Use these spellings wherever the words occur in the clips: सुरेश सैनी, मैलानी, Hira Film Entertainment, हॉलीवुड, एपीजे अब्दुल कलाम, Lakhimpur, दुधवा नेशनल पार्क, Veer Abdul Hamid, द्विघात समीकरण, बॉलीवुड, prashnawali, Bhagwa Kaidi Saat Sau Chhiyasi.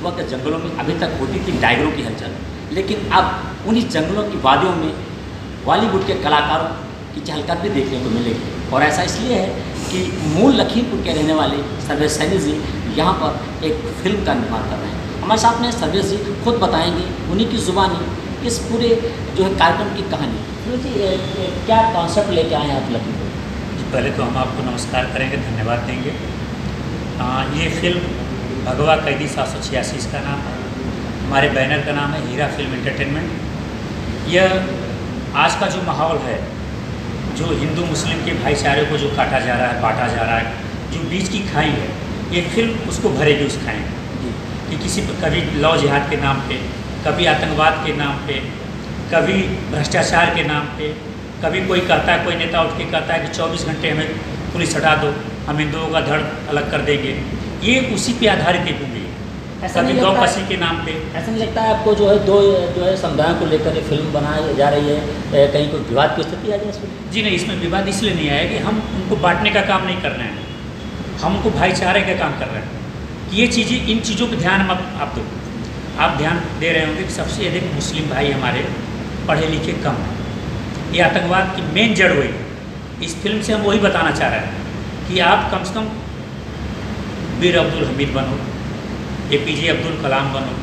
सुबह के जंगलों में अभी तक होती थी टाइगरों की हलचल, लेकिन अब उन्हीं जंगलों की वादियों में बॉलीवुड के कलाकारों की चहलकदमी भी देखने को मिलेगी। और ऐसा इसलिए है कि मूल लखीमपुर के रहने वाले सुरेश सैनी जी यहाँ पर एक फिल्म का निर्माण कर रहे हैं। हमारे साथ में सुरेश जी खुद बताएंगे उन्हीं की जुबानी इस पूरे जो है कार्यक्रम की कहानी। सुरेश जी क्या कॉन्सेप्ट लेके आए हैं आप लखीमपुर? पहले तो हम आपको नमस्कार करेंगे, धन्यवाद देंगे। ये फिल्म भगवा कैदी 786 इसका नाम है। हमारे बैनर का नाम है हीरा फिल्म एंटरटेनमेंट। यह आज का जो माहौल है, जो हिंदू मुस्लिम के भाईचारे को जो काटा जा रहा है, बांटा जा रहा है, जो बीच की खाई है, ये फिल्म उसको भरेगी उस खाई में कि किसी पर कभी लौ जिहाद के नाम पे, कभी आतंकवाद के नाम पे, कभी भ्रष्टाचार के नाम पे, कभी कोई कहता है, कोई नेता उठ के कहता है कि 24 घंटे हमें पुलिस हटा दो, हम हिंदुओं का धड़ अलग कर देंगे। ये उसी पे आधारित एक मूवी है, कभी गौ पसी के नाम पे। ऐसा नहीं लगता है आपको जो है दो जो है समुदायों को लेकर ये फिल्म बनाई जा रही है, कहीं कोई विवाद की स्थिति आ जाए इसमें? जी नहीं, इसमें विवाद इसलिए नहीं आया कि हम उनको बांटने का काम नहीं कर रहे हैं, हम उनको भाईचारे का काम कर रहे हैं कि ये चीज़ें, इन चीज़ों पर ध्यान आप दो। आप ध्यान दे रहे होंगे कि सबसे अधिक मुस्लिम भाई हमारे पढ़े लिखे कम हैं, ये आतंकवाद की मेन जड़ हुई। इस फिल्म से हम वही बताना चाह रहे हैं कि आप कम से कम वीर अब्दुल हमीद बनो, एपीजे अब्दुल कलाम बनो,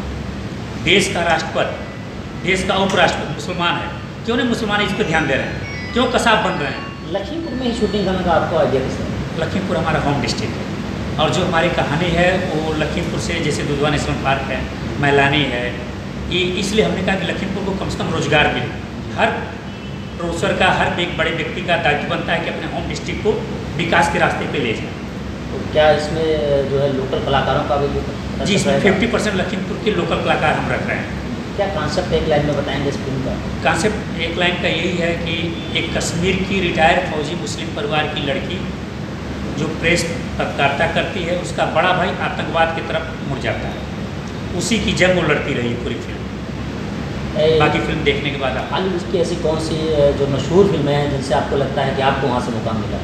देश का राष्ट्रपति, देश का उपराष्ट्रपति मुसलमान है, क्यों नहीं मुसलमान इस पर ध्यान दे रहे हैं, क्यों कसाब बन रहे हैं? लखीमपुर में ही शूटिंग करने का आपको आइडिया किसने? लखीमपुर हमारा होम डिस्ट्रिक्ट है और जो हमारी कहानी है वो लखीमपुर से, जैसे दुधवा नेशनल पार्क है, मैलानी है, ये इसलिए हमने कहा कि लखीमपुर को कम से कम रोजगार मिले। हर प्रोफेसर का, हर एक बड़े व्यक्ति का दायित्व बनता है कि अपने होम डिस्ट्रिक्ट को विकास के रास्ते पे ले जाए। तो क्या इसमें जो है लोकल कलाकारों का भी? जी, इसमें 50% लखीमपुर के लोकल कलाकार हम रख रहे हैं। क्या कॉन्सेप्ट एक लाइन में बताएंगे इस फिल्म का? कॉन्सेप्ट एक लाइन का यही है कि एक कश्मीर की रिटायर्ड फौजी मुस्लिम परिवार की लड़की जो प्रेस पत्रकारिता करती है, उसका बड़ा भाई आतंकवाद की तरफ मुड़ जाता है, उसी की जंग वो लड़ती रही पूरी फिल्म। बाकी फिल्म देखने के बाद हॉलीवुड की ऐसी कौन सी जो मशहूर फिल्में हैं जिनसे आपको लगता है कि आपको वहाँ से मुकाम मिला?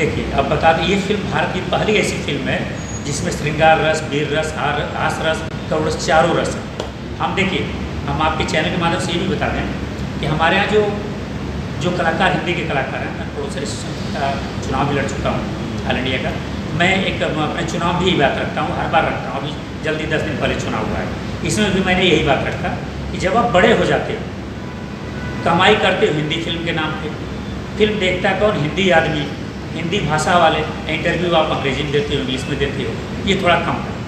देखिए, अब बता दें, ये फिल्म भारत की पहली ऐसी फिल्म है जिसमें श्रृंगार रस, वीर रस, आस रस, करुण रस, चारों रस हैं। हम देखिए, हम आपके चैनल के माध्यम से ये भी बता दें कि हमारे यहाँ जो कलाकार, हिंदी के कलाकार हैं, मैं प्रोड्यूसर एसोसिएशन का चुनाव भी लड़ चुका हूँ, ऑल इंडिया का। मैं एक अपना चुनाव भी यही बात रखता हूँ, हर बार रखता हूँ। अभी जल्दी 10 दिन पहले चुनाव हुआ है, इसमें भी मैंने यही बात रखा कि जब आप बड़े हो जाते हो, कमाई करते हो हिंदी फिल्म के नाम पे, फिल्म देखता कौन? हिंदी आदमी, हिंदी भाषा वाले। इंटरव्यू आप अंग्रेजी में देते हो, इंग्लिश में देते हो, ये थोड़ा कम है।